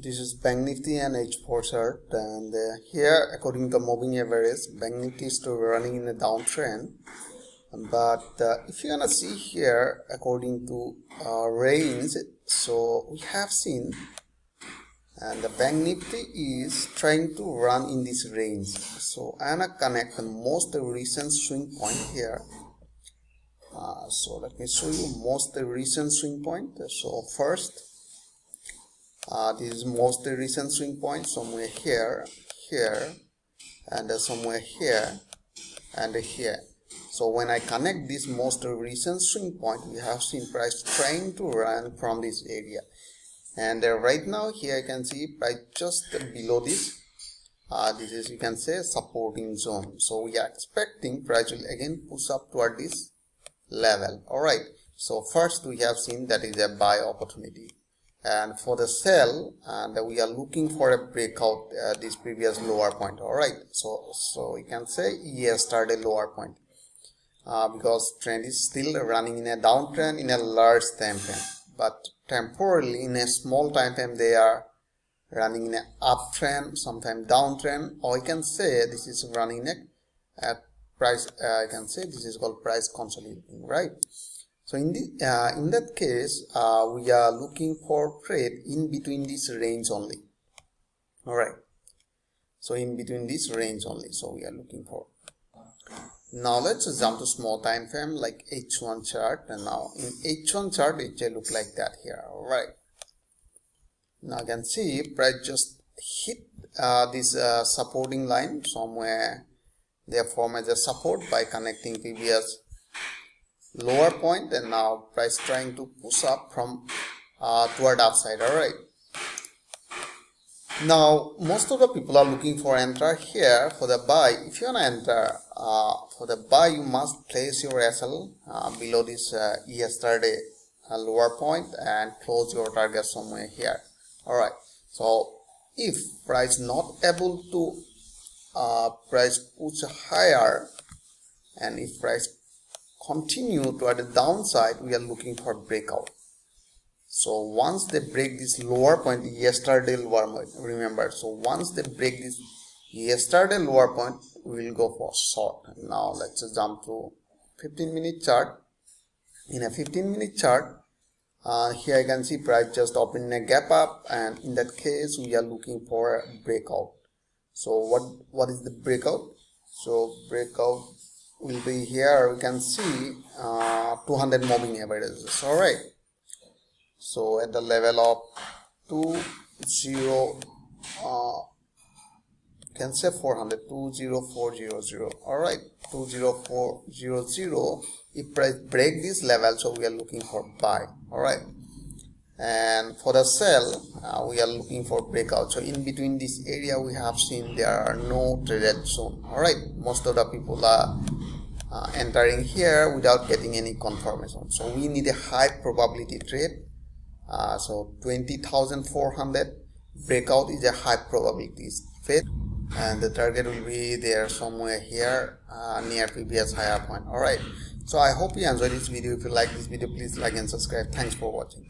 This is Bank Nifty and H4 chart, and here according to the moving average, Bank Nifty is still running in a downtrend. But if you're gonna see here according to range, so we have seen, and the Bank Nifty is trying to run in this range. So I'm gonna connect the most recent swing point here. So let me show you most recent swing point. So first, this is most recent swing point somewhere here, here, and somewhere here, and here. So when I connect this most recent swing point, we have seen price trying to run from this area. And right now here you can see price just below this. This is, you can say, supporting zone. So we are expecting price will again push up toward this level. Alright, so first we have seen that is a buy opportunity. And for the sell, and we are looking for a breakout this previous lower point. All right, so you can say yes, start a lower point because trend is still running in a downtrend in a large time frame, but temporarily in a small time frame they are running in an uptrend, sometimes downtrend, or you can say this is running at price. You can say this is called price consolidating, right? So in that case, we are looking for trade in between this range only. All right. So in between this range only. So we are looking for. Now let's jump to small time frame like H1 chart. And now in H1 chart, it will look like that here. All right. Now you can see price just hit this supporting line somewhere. They form as a support by connecting previous lower point, and now price trying to push up from toward upside. All right, now most of the people are looking for enter here for the buy. If you want to enter for the buy, you must place your SL below this yesterday lower point and close your target somewhere here. All right, so if price not able to price push higher, and if price continue toward the downside, we are looking for breakout. So once they break this lower point, yesterday lower point, remember, so once they break this yesterday lower point, we will go for short. Now let's jump to 15-minute chart. In a 15-minute chart, here you can see price just opened a gap up, and in that case we are looking for a breakout. So what is the breakout? So breakout will be here, we can see 200 moving averages. All right, so at the level of 20, you can say 400, 20400. All right, 20400, if price break this level, so we are looking for buy. All right, and for the sell, we are looking for breakout. So in between this area we have seen there are no traded zone. All right, most of the people are entering here without getting any confirmation. So we need a high probability trade. So 20,400 breakout is a high probability trade, and the target will be there somewhere here near previous higher point. All right, so I hope you enjoyed this video. If you like this video, please like and subscribe. Thanks for watching.